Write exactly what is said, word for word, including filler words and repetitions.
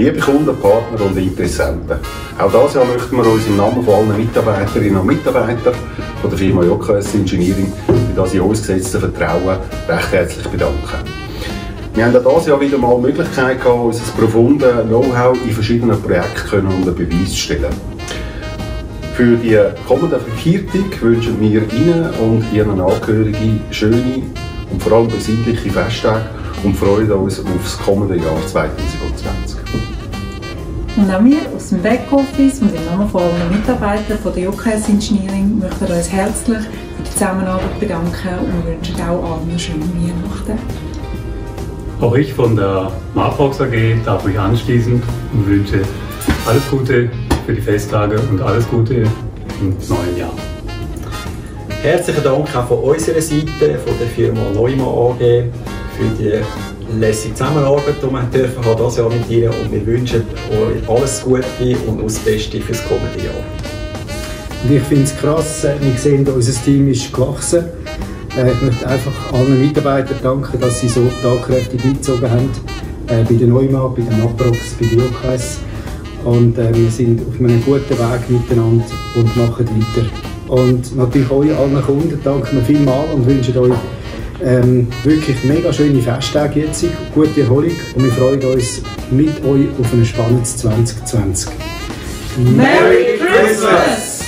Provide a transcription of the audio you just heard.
Liebe Kunden, Partner und Interessenten, auch dieses Jahr möchten wir uns im Namen von allen Mitarbeiterinnen und Mitarbeitern von der Firma J K S Engineering für das in uns gesetzte Vertrauen recht herzlich bedanken. Wir haben auch dieses Jahr wieder mal die Möglichkeit gehabt, unser profundes Know-how in verschiedenen Projekten unter Beweis zu stellen. Für die kommende Verviertung wünschen wir Ihnen und Ihren Angehörigen schöne und vor allem besinnliche Festtage und freuen uns auf das kommende Jahr zweitausendzwanzig. Und auch wir aus dem Backoffice und im Namen von allen Mitarbeitern von der J K S Engineering möchten uns herzlich für die Zusammenarbeit bedanken und wünschen auch allen schöne Weihnachten. Auch ich von der Maprox A G darf mich anschließen und wünsche alles Gute für die Festtage und alles Gute im neuen Jahr. Herzlichen Dank auch von unserer Seite, von der Firma Neumann A G, für die lässige Zusammenarbeit, die wir dürfen haben dieses Jahr mit Ihnen, und wir wünschen euch alles Gute und alles Beste für das kommende Jahr. Und ich finde es krass, wir sehen, unser Team ist gewachsen. Ich möchte einfach allen Mitarbeitern danken, dass sie so tatkräftig mitgezogen haben, bei der Neumann, bei der Maprox, bei der J K S. Und wir sind auf einem guten Weg miteinander und machen weiter. Und natürlich euch, allen Kunden, danken wir vielmals und wünschen euch Ähm, wirklich mega schöne Festtage jetzt, gute Erholung, und wir freuen uns mit euch auf ein spannendes zwanzig zwanzig. Merry Christmas!